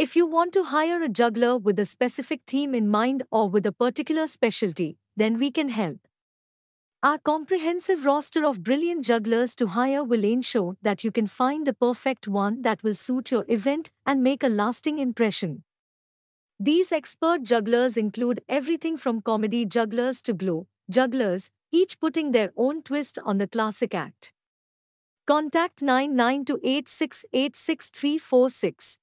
If you want to hire a juggler with a specific theme in mind or with a particular specialty, then we can help. Our comprehensive roster of brilliant jugglers to hire will ensure that you can find the perfect one that will suit your event and make a lasting impression. These expert jugglers include everything from comedy jugglers to glow jugglers, each putting their own twist on the classic act. Contact 992868636